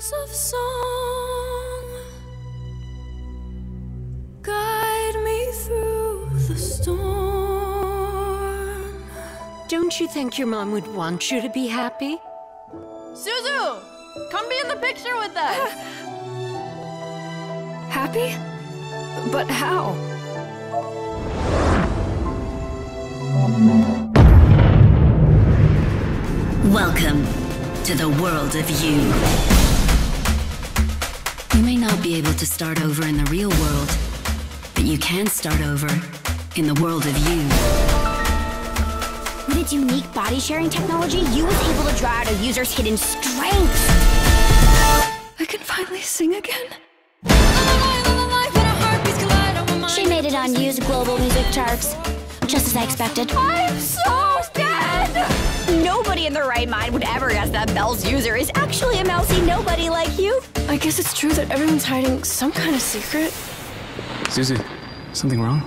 Wheels of song, guide me through the storm. Don't you think your mom would want you to be happy? Suzu, come be in the picture with us. Happy? But how? Welcome to the world of you. You may not be able to start over in the real world, but you can start over in the world of you. With its unique body-sharing technology, you was able to draw out a user's hidden strengths. I can finally sing again. She made it on U's global music charts, just as I expected. I'm so dead! Nobody in their right mind would ever guess that Belle's user is actually a mousy nobody like you. I guess it's true that everyone's hiding some kind of secret. Suzu, something wrong?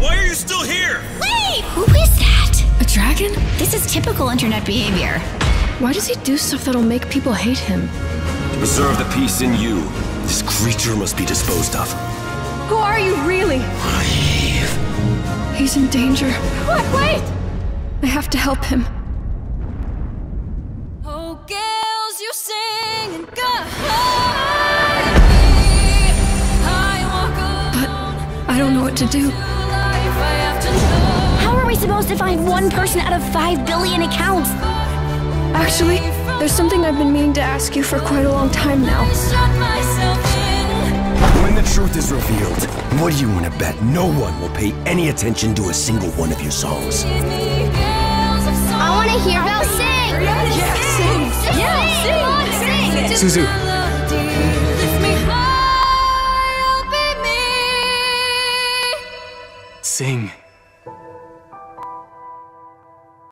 Why are you still here? Wait! Who is that? A dragon? This is typical internet behavior. Why does he do stuff that'll make people hate him? To preserve the peace in you, this creature must be disposed of. Who are you really? He's in danger. What? Wait! I have to help him. Oh, girls, you sing and guide me. But I don't know what to do. How are we supposed to find one person out of 5 billion accounts? Actually, there's something I've been meaning to ask you for quite a long time now. When the truth is revealed, what do you want to bet? No one will pay any attention to a single one of your songs. I want to hear Belle sing! Yeah, sing! Yeah, sing! Suzu! Sing.